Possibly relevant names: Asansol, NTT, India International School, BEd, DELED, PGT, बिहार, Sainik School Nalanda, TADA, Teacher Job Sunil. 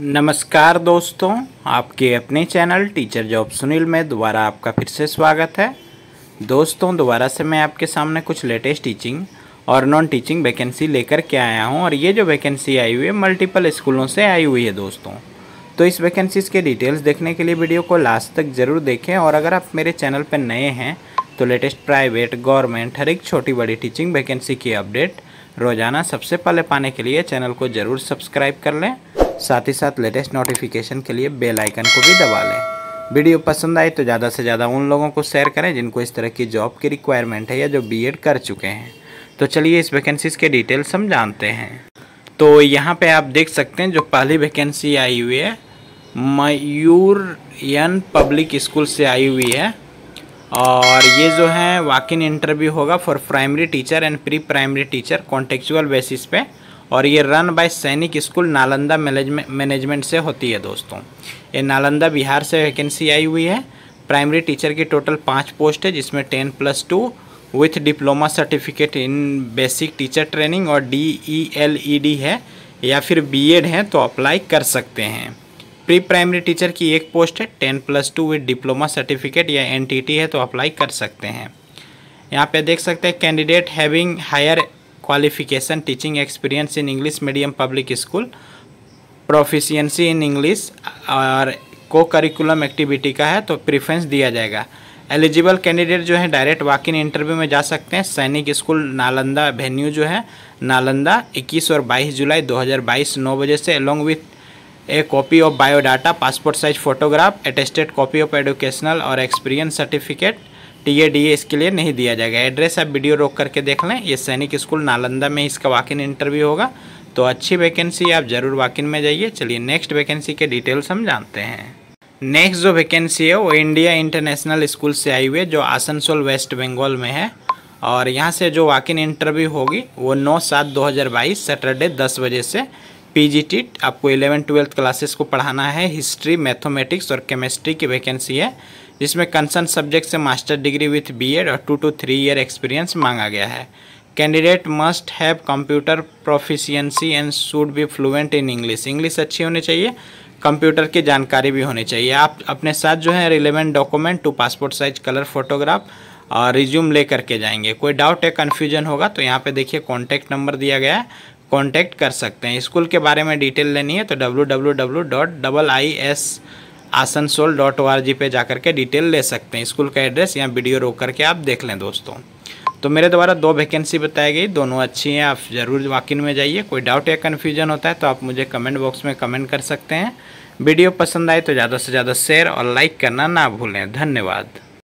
नमस्कार दोस्तों, आपके अपने चैनल टीचर जॉब सुनील में दोबारा आपका फिर से स्वागत है। दोस्तों, दोबारा से मैं आपके सामने कुछ लेटेस्ट टीचिंग और नॉन टीचिंग वैकेंसी लेकर के आया हूं। और ये जो वैकेंसी आई हुई है मल्टीपल स्कूलों से आई हुई है दोस्तों। तो इस वैकेंसीज़ के डिटेल्स देखने के लिए वीडियो को लास्ट तक ज़रूर देखें। और अगर आप मेरे चैनल पर नए हैं तो लेटेस्ट प्राइवेट, गवर्नमेंट, हर एक छोटी बड़ी टीचिंग वैकेंसी की अपडेट रोज़ाना सबसे पहले पाने के लिए चैनल को ज़रूर सब्सक्राइब कर लें। साथ ही साथ लेटेस्ट नोटिफिकेशन के लिए बेल आइकन को भी दबा लें। वीडियो पसंद आए तो ज़्यादा से ज़्यादा उन लोगों को शेयर करें जिनको इस तरह की जॉब की रिक्वायरमेंट है या जो बीएड कर चुके हैं। तो चलिए इस वैकेंसीज़ के डिटेल्स हम जानते हैं। तो यहाँ पे आप देख सकते हैं जो पहली वैकेंसी आई हुई है मयूर पब्लिक स्कूल से आई हुई है। और ये जो है वॉक इन इंटरव्यू होगा for primary teacher and pre primary teacher contextual basis पे। और ये run by Sainik school Nalanda management से होती है दोस्तों। ये नालंदा बिहार से वैकेंसी आई हुई है। प्राइमरी टीचर की टोटल 5 पोस्ट है जिसमें 10+2 with diploma certificate in basic teacher training और DELED है या फिर BEd है तो अप्लाई कर सकते हैं। प्री प्राइमरी टीचर की 1 पोस्ट है 10+2 विथ डिप्लोमा सर्टिफिकेट या NTT है तो अप्लाई कर सकते हैं। यहाँ पे देख सकते हैं candidate having higher qualification teaching experience in English medium public school, proficiency in English और को करिकुलम एक्टिविटी का है तो प्रेफरेंस दिया जाएगा। एलिजिबल कैंडिडेट जो है डायरेक्ट वॉक इन इंटरव्यू में जा सकते हैं। सैनिक स्कूल नालंदा वेन्यू जो है नालंदा 21 और 22 जुलाई 2022 9 बजे से along with a copy of biodata, passport size photograph, attested copy of educational और एक्सपीरियंस सर्टिफिकेट TADA इसके लिए नहीं दिया जाएगा। एड्रेस आप वीडियो रोक करके देख लें। ये सैनिक स्कूल नालंदा में इसका वॉक इन इंटरव्यू होगा। तो अच्छी वैकेंसी, आप ज़रूर वॉक इन में जाइए। चलिए नेक्स्ट वैकेंसी के डिटेल्स हम जानते हैं। नेक्स्ट जो वैकेंसी है वो इंडिया इंटरनेशनल स्कूल से आई हुई है जो आसनसोल वेस्ट बंगाल में है। और यहाँ से जो वॉक इन इंटरव्यू होगी वो 9/7/2022 सैटरडे 10 बजे से। PGT आपको 11th-12th क्लासेस को पढ़ाना है। हिस्ट्री, मैथमेटिक्स और केमिस्ट्री की वैकेंसी है जिसमें कंसर्न सब्जेक्ट से मास्टर डिग्री विथ BEd और 2 to 3 ईयर एक्सपीरियंस मांगा गया है। Candidate must have computer proficiency and should be fluent in English. English अच्छी होनी चाहिए, कंप्यूटर की जानकारी भी होनी चाहिए। आप अपने साथ जो है relevant document 2 passport size colour photograph और रिज्यूम ले करके जाएंगे। कोई डाउट या कन्फ्यूजन होगा तो यहाँ पर देखिए कॉन्टैक्ट नंबर दिया गया है, कांटेक्ट कर सकते हैं। स्कूल के बारे में डिटेल लेनी है तो www.iisasansol.org पे जाकर के डिटेल ले सकते हैं। स्कूल का एड्रेस यहाँ वीडियो रोक करके आप देख लें दोस्तों। तो मेरे द्वारा 2 वैकेंसी बताई गई, दोनों अच्छी हैं। आप ज़रूर वॉक इन में जाइए। कोई डाउट या कन्फ्यूजन होता है तो आप मुझे कमेंट बॉक्स में कमेंट कर सकते हैं। वीडियो पसंद आए तो ज़्यादा से ज़्यादा शेयर और लाइक करना ना भूलें। धन्यवाद।